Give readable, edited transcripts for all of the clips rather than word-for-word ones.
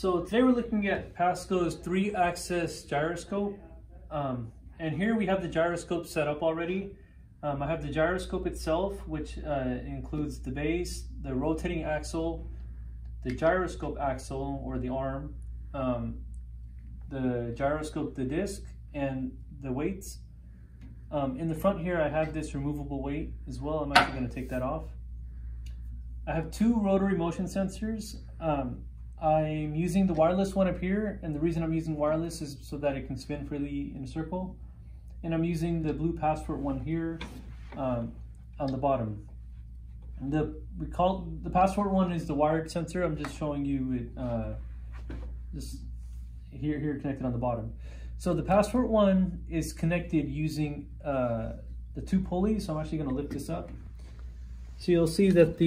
So today we're looking at PASCO's 3-axis gyroscope. And here we have the gyroscope set up already. I have the gyroscope itself, which includes the base, the rotating axle, the gyroscope axle or the arm, the gyroscope, the disc, and the weights. In the front here I have this removable weight as well. I'm actually going to take that off. I have two rotary motion sensors. I'm using the wireless one up here, and the reason I'm using wireless is so that it can spin freely in a circle. And I'm using the blue passport one here on the bottom. The passport one is the wired sensor. I'm just showing you it just here connected on the bottom. So the passport one is connected using the two pulleys. So I'm actually going to lift this up. So you'll see that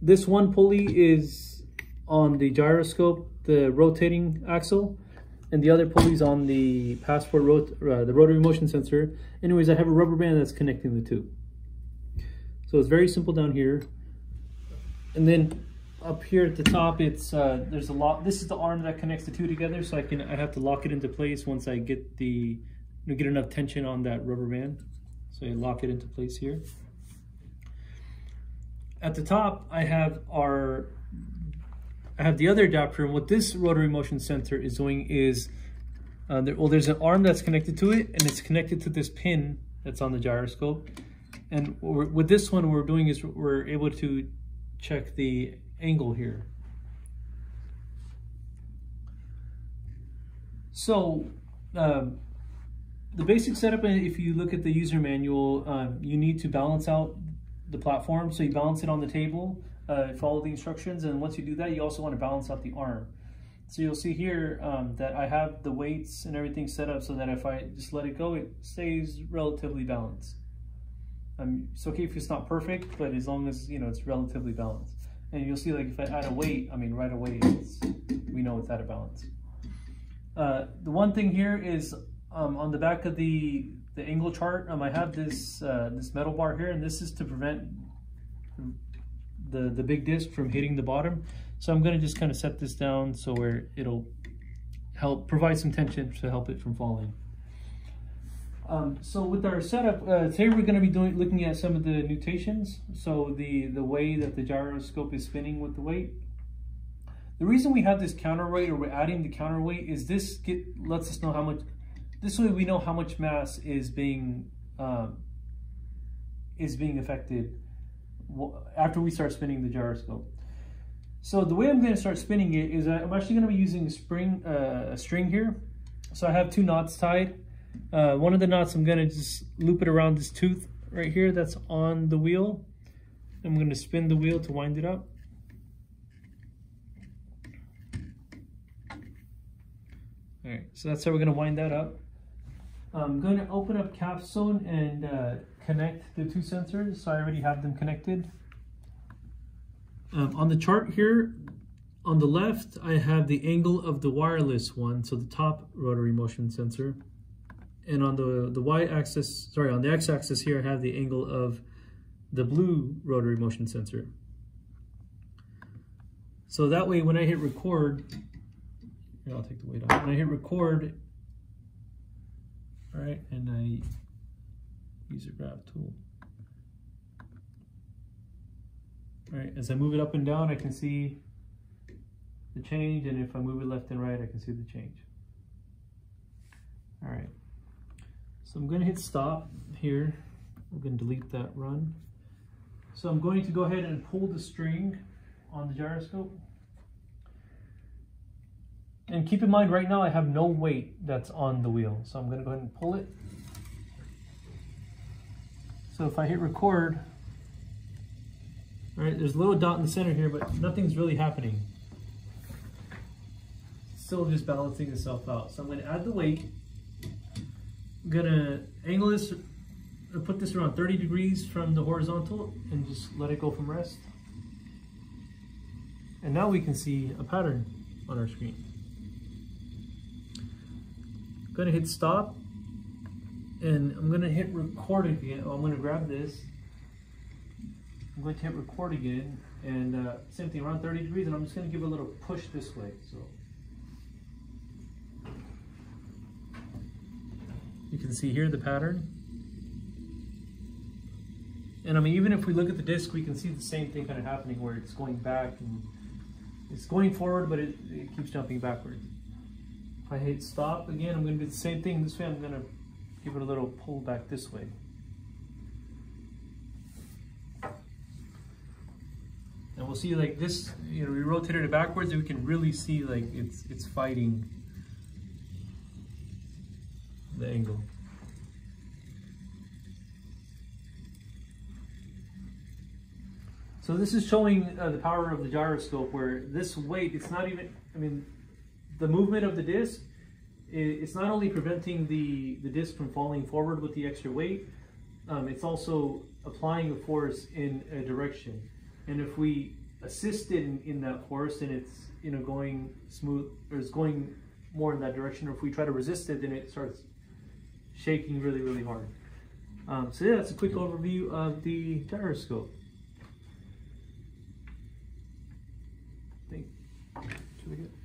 this one pulley is on the gyroscope, the rotating axle, and the other pulley's on the passport the rotary motion sensor. Anyways, I have a rubber band that's connecting the two. So it's very simple down here. And then up here at the top, it's there's a lock. This is the arm that connects the two together. So I have to lock it into place once I get get enough tension on that rubber band. So you lock it into place here. At the top, I have the other adapter, and what this rotary motion sensor is doing is, there's an arm that's connected to it, and it's connected to this pin that's on the gyroscope. And with this one, what we're doing is we're able to check the angle here. So the basic setup, if you look at the user manual, you need to balance out the platform. So you balance it on the table, follow the instructions, and once you do that, you also want to balance out the arm. So you'll see here that I have the weights and everything set up so that if I just let it go, it stays relatively balanced. It's okay if it's not perfect, but as long as, you know, it's relatively balanced. And you'll see, like, if I add a weight, I mean, right away we know it's out of balance. The one thing here is on the back of the angle chart, I have this metal bar here, and this is to prevent the big disc from hitting the bottom. So I'm going to just kind of set this down so where it'll help provide some tension to help it from falling. So with our setup, today we're going to be looking at some of the nutations. So the way that the gyroscope is spinning with the weight. The reason we have this counterweight, or we're adding the counterweight, is this lets us know how much, this way we know how much mass is being affected after we start spinning the gyroscope. So the way I'm going to start spinning it is I'm actually going to be using a string here. So I have two knots tied. One of the knots, I'm going to just loop it around this tooth right here that's on the wheel. I'm going to spin the wheel to wind it up. All right, so that's how we're going to wind that up. I'm going to open up Capstone and connect the two sensors. So I already have them connected. On the chart here, on the left, I have the angle of the wireless one, so the top rotary motion sensor. And on the y-axis, sorry, on the x-axis here, I have the angle of the blue rotary motion sensor. So that way, when I hit record, here, I'll take the weight off. When I hit record, all right, and I use a grab tool. All right, as I move it up and down, I can see the change, and if I move it left and right, I can see the change. All right, so I'm going to hit stop here. We're going to delete that run. So I'm going to go ahead and pull the string on the gyroscope. And keep in mind, right now I have no weight that's on the wheel. So I'm going to go ahead and pull it. So if I hit record, all right, there's a little dot in the center here, but nothing's really happening. It's still just balancing itself out. So I'm going to add the weight. I'm going to angle this, put this around 30 degrees from the horizontal, and just let it go from rest. And now we can see a pattern on our screen. I'm going to hit stop. And I'm going to hit record again. I'm going to grab this. I'm going to hit record again. And same thing, around 30 degrees, and I'm just going to give a little push this way. So you can see here the pattern. And I mean, even if we look at the disc, we can see the same thing kind of happening where it's going back and it's going forward, but it keeps jumping backward. If I hit stop again, I'm going to do the same thing. This way, I'm going to give it a little pull back this way. And we'll see like this, you know, we rotated it backwards and we can really see like it's fighting the angle. So this is showing the power of the gyroscope, where this weight, it's not even, I mean, the movement of the disc, it's not only preventing the disc from falling forward with the extra weight, it's also applying a force in a direction. And if we assist in that force, then it's, you know, going smooth, or it's going more in that direction. Or if we try to resist it, then it starts shaking really, really hard. So yeah, that's a quick overview of the gyroscope. I think, should we get?